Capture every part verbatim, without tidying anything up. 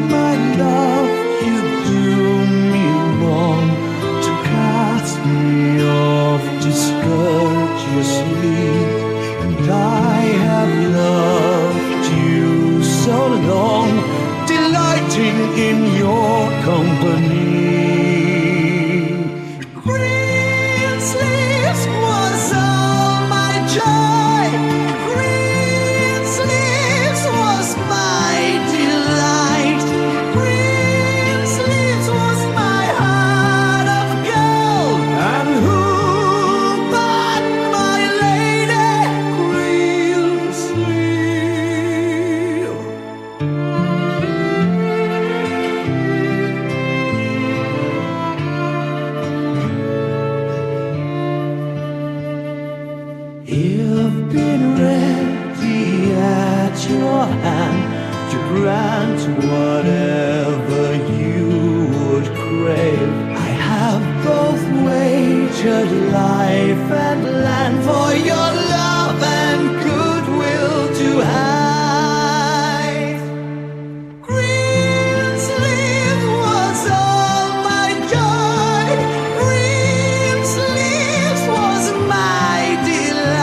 lost my love, you do me wrong to cast me off, to scourge your sleep. And I have loved you so long, delighting in your company. Greensleeves was all my joy. Greensleeves was my delight. Greensleeves was my heart of gold. And who but my lady Greensleeves? You've been ready at your hand to grant whatever you would crave. I have both wagered life and land for your love and goodwill to hide. Greensleeves was all my joy. Greensleeves was my delight.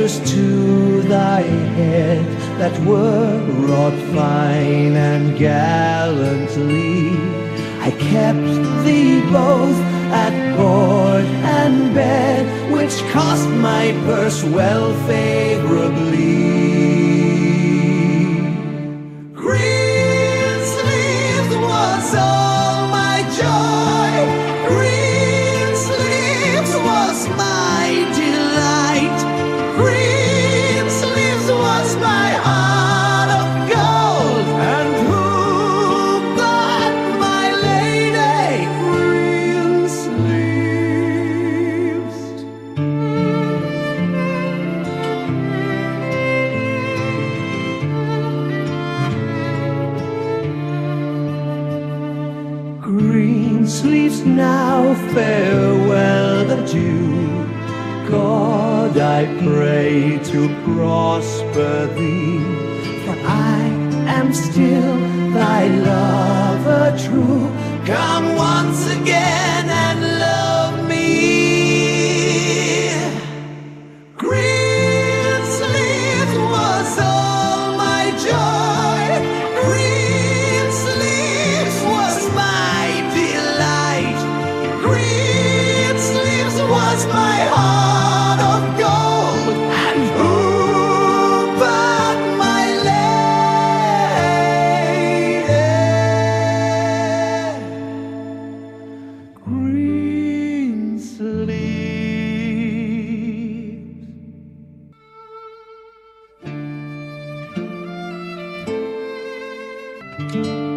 Just to thy head that were wrought fine and gallantly, I kept thee both at board and bed, which cost my purse well favourably. Greensleeves was all my joy. Greensleeves was my delight. Greensleeves, now farewell adieu. God, I pray to prosper thee, for I am still thy lover true. Come once again and love me. Greensleeves was all my joy. Greensleeves was my delight. Greensleeves was my heart. Thank you.